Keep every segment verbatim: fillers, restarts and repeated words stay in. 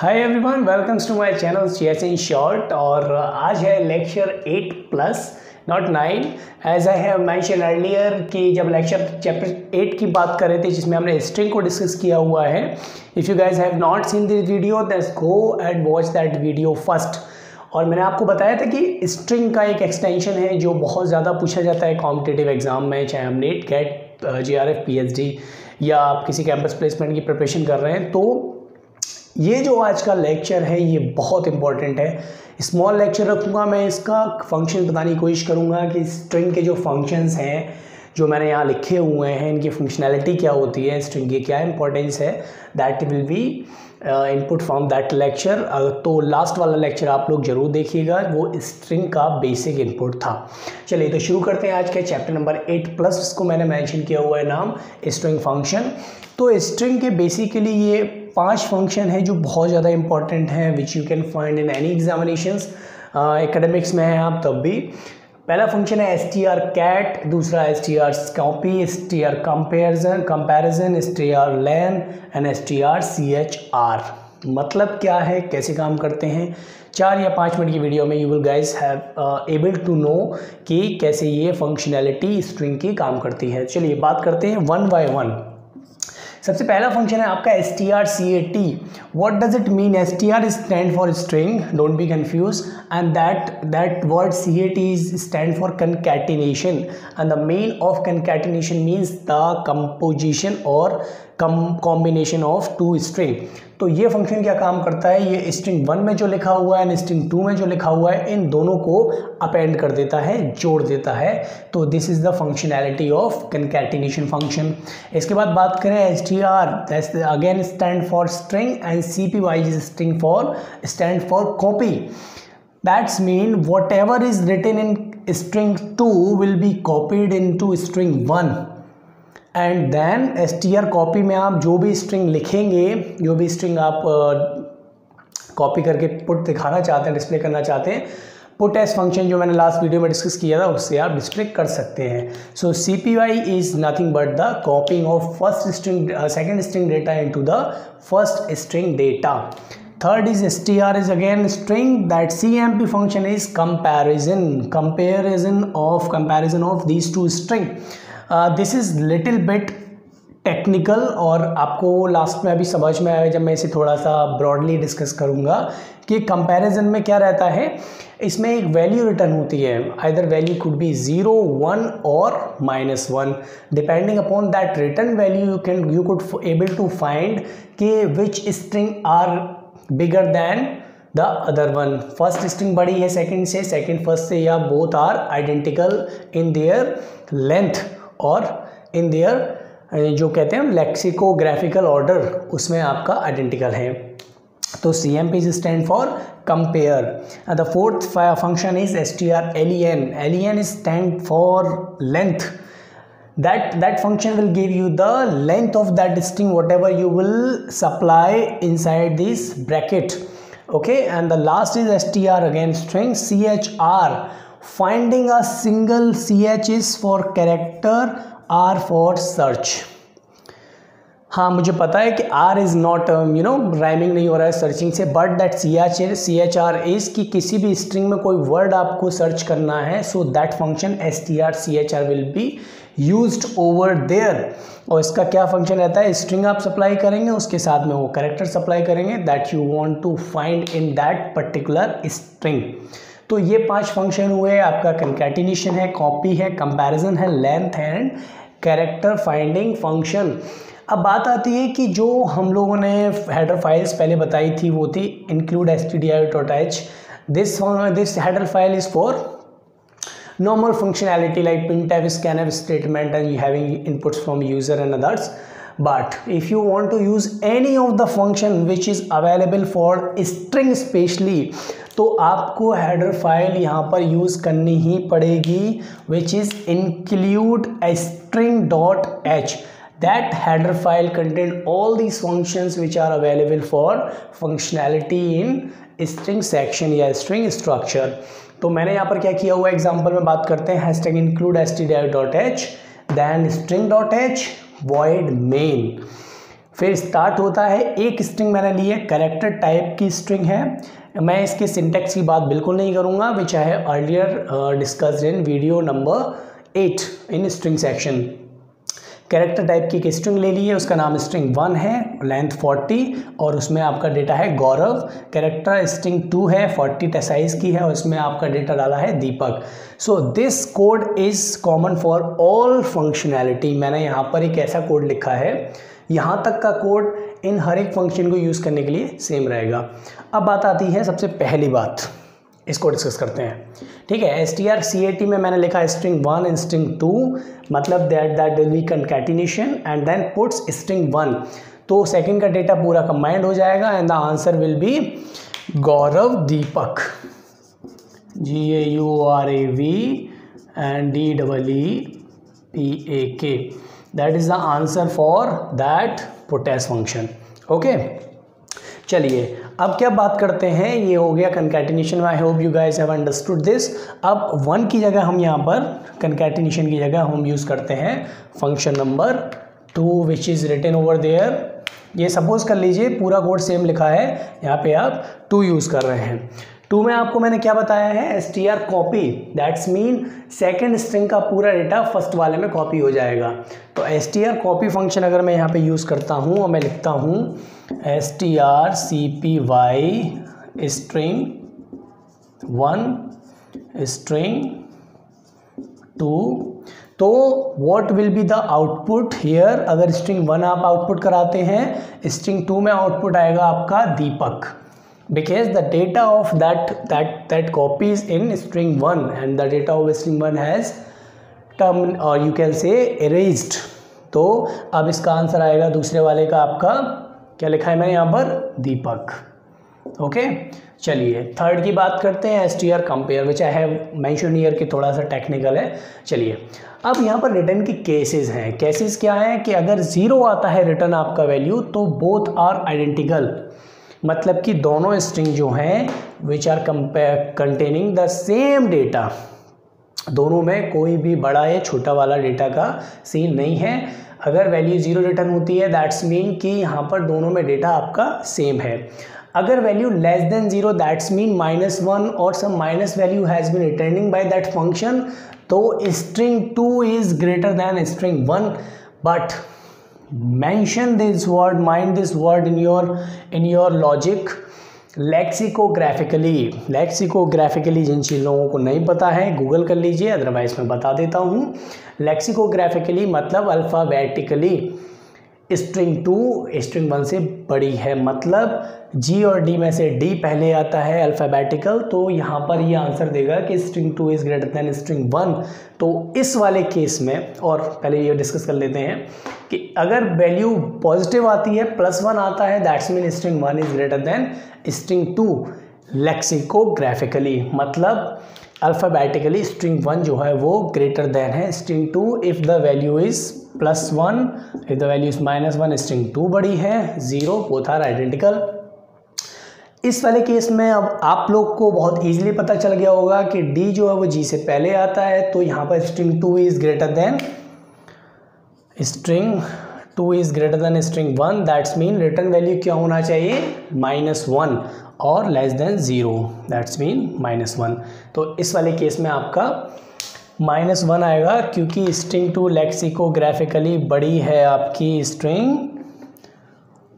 Hi everyone, welcomes to my channel CS in short. और आज है lecture eight plus not nine. As I have mention earlier कि जब lecture chapter eight की बात कर रहे थे जिसमें हमने स्ट्रिंग को डिस्कस किया हुआ है। If you guys have not seen this video that's go and watch that video first. और मैंने आपको बताया था कि स्ट्रिंग का एक एक्सटेंशन है जो बहुत ज़्यादा पूछा जाता है कॉम्पिटिटिव एग्जाम में, चाहे हम NET GATE J R F P H D या आप किसी कैंपस प्लेसमेंट की प्रिपरेशन कर रहे हैं। तो ये जो आज का लेक्चर है ये बहुत इंपॉर्टेंट है। स्मॉल लेक्चर रखूँगा मैं, इसका फंक्शन बताने की कोशिश करूँगा कि स्ट्रिंग के जो फंक्शंस हैं जो मैंने यहाँ लिखे हुए हैं इनकी फंक्शनैलिटी क्या होती है, स्ट्रिंग की क्या इंपॉर्टेंस है। That will be input from that lecture. तो लास्ट वाला लेक्चर आप लोग जरूर देखिएगा, वो स्ट्रिंग का बेसिक इनपुट था। चलिए तो शुरू करते हैं आज के चैप्टर नंबर एट प्लस, इसको मैंने मैंशन किया हुआ है नाम स्ट्रिंग फंक्शन। तो स्ट्रिंग के बेसिकली ये पांच फंक्शन है जो बहुत ज़्यादा इंपॉर्टेंट हैं, which you can find in any examinations. Academics में हैं आप तब भी। पहला फंक्शन है strcat, दूसरा है strcpy, str comparison comparison strlen and strchr। मतलब क्या है, कैसे काम करते हैं, चार या पाँच मिनट की वीडियो में you will guys have able to know कि कैसे ये फंक्शनैलिटी स्ट्रिंग की काम करती है। चलिए बात करते हैं वन बाय वन। सबसे पहला फंक्शन है आपका strcat। What does it mean? str stand for string, don't be confuse, and that that word cat is stand for concatenation, and the mean of concatenation means the composition और combination of two string. तो ये function क्या काम करता है, ये string one में जो लिखा हुआ है एंड स्ट्रिंग टू में जो लिखा हुआ है इन दोनों को अपेंड कर देता है, जोड़ देता है। तो this is the functionality of concatenation function. इसके बाद बात करें str, again stand for string and cpy is string for stand for copy. That's mean what ever is written in string two will be copied in to string one, and then str copy में आप जो भी string लिखेंगे, जो भी string आप copy uh, करके put दिखाना चाहते हैं, डिस्प्ले करना चाहते हैं, पुट एस फंक्शन जो मैंने लास्ट वीडियो में डिस्कस किया था उससे आप डिस्प्ले कर सकते हैं। So cpy is nothing but the copying of first string second string data into the first string data. Third is str is again string. That C M P function is comparison, comparison of comparison of these two string. Uh, this is little bit technical और आपको last में अभी समझ में आया जब मैं इसे थोड़ा सा ब्रॉडली डिस्कस करूंगा कि कंपैरिजन में क्या रहता है। इसमें एक वैल्यू रिटर्न होती है, either value could be zero one और minus one. Depending upon that return value you can you could able to find कि which string are bigger than the other one. First string बड़ी है second से, second first से, या both are identical in their length और in their जो कहते हैं लेक्सिकोग्राफिकल ऑर्डर उसमें आपका आइडेंटिकल है। तो C M P stand for compare. And the fourth function is strlen. len stand for length. that that function will give you the length of that string whatever you will supply inside this bracket, okay? And the last is str again string chr. Finding a single ch is for character, r for search. हाँ मुझे पता है कि r is not you know rhyming नहीं हो रहा है searching से, but that C H C H R is कि किसी भी स्ट्रिंग में कोई वर्ड आपको सर्च करना है, so that function S T R C H R will be used over there. और इसका क्या फंक्शन रहता है, स्ट्रिंग आप सप्लाई करेंगे उसके साथ में वो करेक्टर सप्लाई करेंगे that you want to find in that particular string. तो ये पांच फंक्शन हुए, आपका कंकैटिनेशन है, कॉपी है, कंपैरिजन है, length and character finding function. अब बात आती है कि जो हम लोगों ने हेडर फाइल्स पहले बताई थी वो थी include stdio.h। This this header file is for normal functionality like printf, scanf statement and having inputs from user and others. But if you want to use any of the function which is available for string specially, तो आपको header file यहाँ पर use करनी ही पड़ेगी which is include string.h। That header file contain all these functions which are available for functionality in string section या string structure। तो मैंने यहाँ पर क्या किया हुआ है, एग्जाम्पल में बात करते हैं। Hashtag include stdio.h, then string.h, void main। फिर स्टार्ट होता है। एक स्ट्रिंग मैंने ली है, कैरेक्टर टाइप की स्ट्रिंग है। मैं इसके सिंटेक्स की बात बिल्कुल नहीं करूँगा, which I have earlier discussed in video number eight in string section. Character type की एक स्ट्रिंग ले ली है, उसका नाम स्ट्रिंग वन है, लेंथ चालीस और उसमें आपका डेटा है गौरव। कैरेक्टर स्ट्रिंग टू है, चालीस साइज की है और इसमें आपका डेटा डाला है Deepak. So this code is common for all functionality. मैंने यहाँ पर एक ऐसा कोड लिखा है, यहाँ तक का कोड इन हर एक फंक्शन को यूज़ करने के लिए सेम रहेगा। अब बात आती है, सबसे पहली बात इसको डिस्कस करते हैं, ठीक है। S T R C A T में मैंने लिखा string one and string two, मतलब that that will be concatenation and then puts string one, तो सेकंड का डेटा पूरा कंबाइंड हो जाएगा and the answer will be Gaurav Deepak, G A U R A V and D double E P A K. That is the answer for that puts function. Okay, चलिए अब क्या बात करते हैं, ये हो गया concatenation. I hope you guys have understood this. अब वन की जगह हम यहाँ पर कंकैटिनेशन की जगह हम यूज़ करते हैं function number two which is written over there. ये सपोज कर लीजिए पूरा कोड सेम लिखा है, यहाँ पे आप टू यूज़ कर रहे हैं। टू में आपको मैंने क्या बताया है, S T R copy, that's mean second string का पूरा डेटा फर्स्ट वाले में कॉपी हो जाएगा। तो S T R copy function अगर मैं यहाँ पे यूज़ करता हूँ और मैं लिखता हूँ S T R C P Y string one string two, तो what will be the output here. अगर स्ट्रिंग वन आप आउटपुट कराते हैं, स्ट्रिंग टू में आउटपुट आएगा आपका दीपक, because the data of that that that copy is in string one and the data of string one has term or you can say erased। तो अब इसका answer आएगा दूसरे वाले का, आपका क्या लिखा है मैंने यहाँ पर, दीपक। Okay okay? चलिए थर्ड की बात करते हैं, S T R compare which I have mention here, कि थोड़ा सा टेक्निकल है। चलिए अब यहाँ पर रिटर्न के केसेस हैं। केसेस क्या हैं कि अगर ज़ीरो आता है रिटर्न आपका वैल्यू, तो बोथ आर आइडेंटिकल, मतलब कि दोनों स्ट्रिंग जो हैं which are compare containing the same data, दोनों में कोई भी बड़ा या छोटा वाला डेटा का सीन नहीं है। अगर वैल्यू ज़ीरो रिटर्न होती है, दैट्स मीन कि यहाँ पर दोनों में डेटा आपका सेम है। अगर value less than zero, that's mean minus one और some minus value has been returning by that function, तो string two is greater than string one. But mention this word, mind this word in your in your logic, lexicographically lexicographically जिन चीज़ों को नहीं पता है Google कर लीजिए, otherwise मैं बता देता हूँ। lexicographically मतलब alphabetically string two string one से बड़ी है, मतलब G और D में से D पहले आता है alphabetical, तो यहाँ पर ये यह आंसर देगा कि string two is greater than string one. तो इस वाले केस में, और पहले ये डिस्कस कर लेते हैं कि अगर वैल्यू पॉजिटिव आती है, प्लस वन आता है, that's mean string one is greater than string two lexicographically, मतलब अल्फ़ाबेटिकली स्ट्रिंग वन जो है वो ग्रेटर देन है string two if the value is plus one, if the value is minus one string two बड़ी है zero, both are identical. इस वाले case में अब आप लोग को बहुत ईजिली पता चल गया होगा कि डी जो है वो जी से पहले आता है, तो यहाँ पर string two is greater than string two is greater than string one, that's mean return value क्या होना चाहिए, माइनस वन और less than zero, that's mean minus one. तो इस वाले केस में आपका माइनस वन आएगा, क्योंकि स्ट्रिंग टू लेक्सिकोग्राफिकली बड़ी है आपकी स्ट्रिंग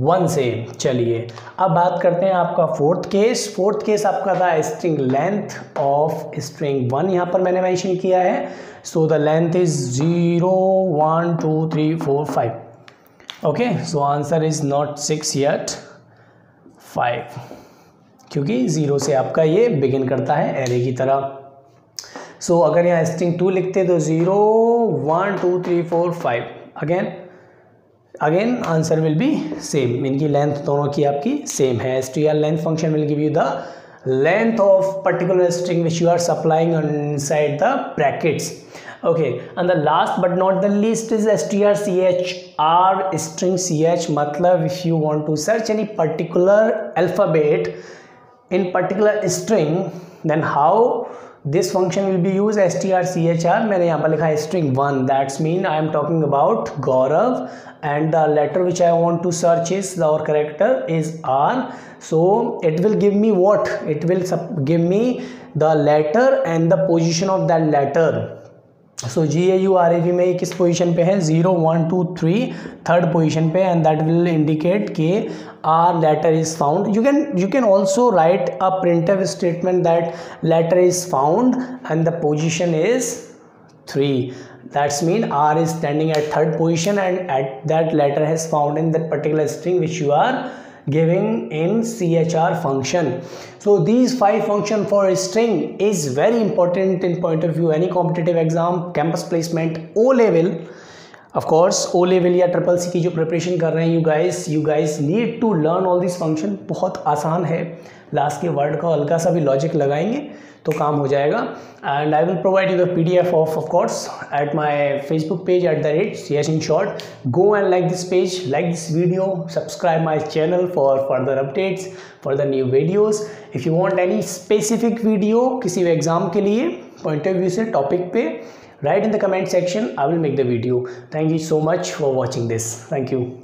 वन से। चलिए अब बात करते हैं आपका फोर्थ केस। फोर्थ केस आपका था string length of string one, यहाँ पर मैंने मेंशन किया है, so the length is zero one two three four five. Okay, so answer is not six yet five, क्योंकि ज़ीरो से आपका ये बिगिन करता है एरे की तरह। सो so, अगर यहाँ स्ट्रिंग टू लिखते तो zero one two three four five, again again answer will be same, इनकी लेंथ दोनों की आपकी सेम है। S T R length function will give you the length of particular string which you are supplying inside the brackets. Okay, and the last but not the least is S T R C H R string C H, मतलब if you want to search any particular alphabet in particular string, then how this function will be used strchr. मैंने यहाँ पर लिखा है string one. That's mean I am talking about Gaurav and the letter which I want to search is our character is R. So it will give me what? It will give me the letter and the position of that letter. So G A U R A V में ये किस position पे है? zero, one, two, three third position पे, and that will indicate के R letter is found. You can you can also write a printf statement that letter is found and the position is three. That's mean R is standing at third position and at that letter has found in that particular string which you are giving in C H R function. So these five function for a string is very important in point of view any competitive exam, campus placement, O level. Of course, O level या triple C की जो preparation कर रहे हैं, you guys, you guys need to learn all these function. बहुत आसान है. Last के word का हल्का सा भी logic लगाएंगे तो काम हो जाएगा. And I will provide you the P D F of, of course, at my Facebook page at the rate C S in Short. Go and like this page, like this video, subscribe my channel for further updates, for the new videos. If you want any specific video किसी exam के लिए point of view से topic पे, write in the comment section. I will make the video. Thank you so much for watching this. Thank you.